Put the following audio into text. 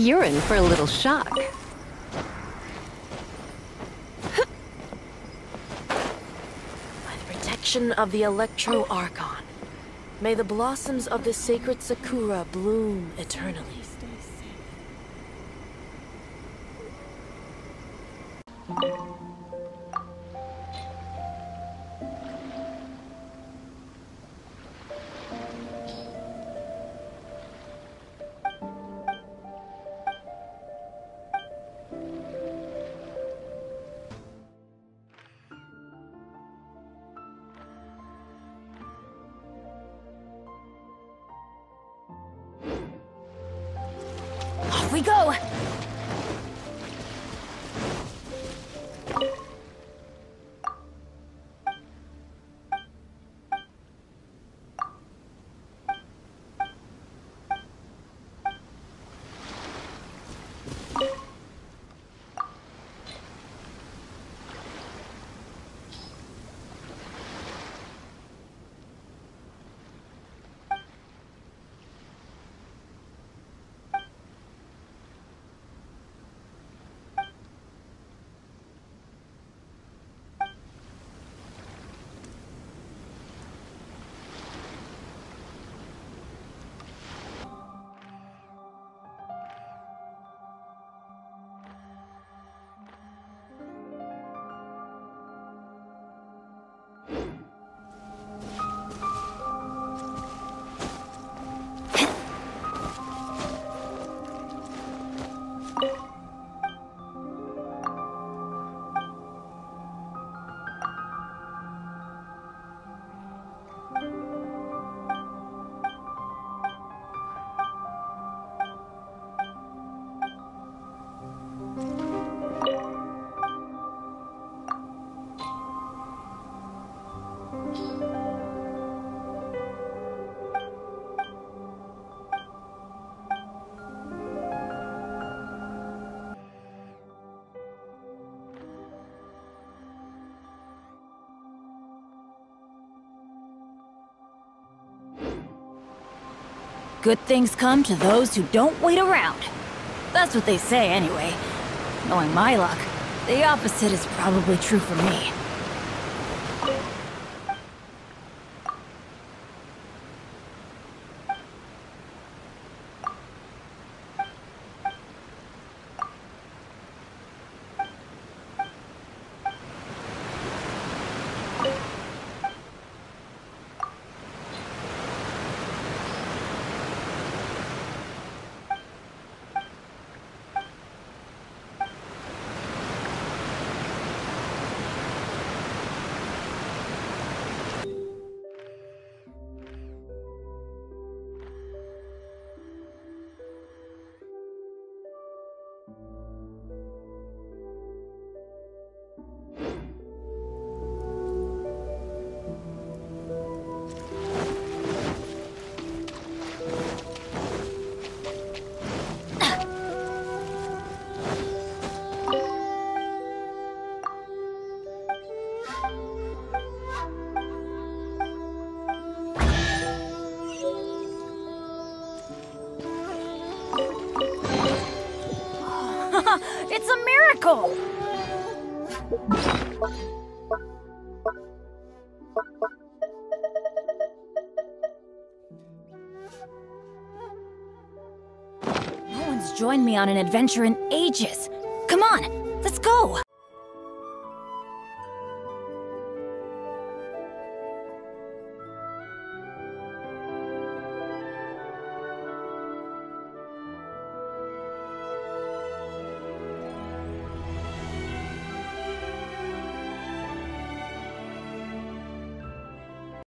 You're in for a little shock. By the protection of the Electro Archon, may the blossoms of the sacred Sakura bloom eternally. We go! Good things come to those who don't wait around. That's what they say anyway. Knowing my luck, the opposite is probably true for me. It's a miracle! No one's joined me on an adventure in ages. Come on, let's go!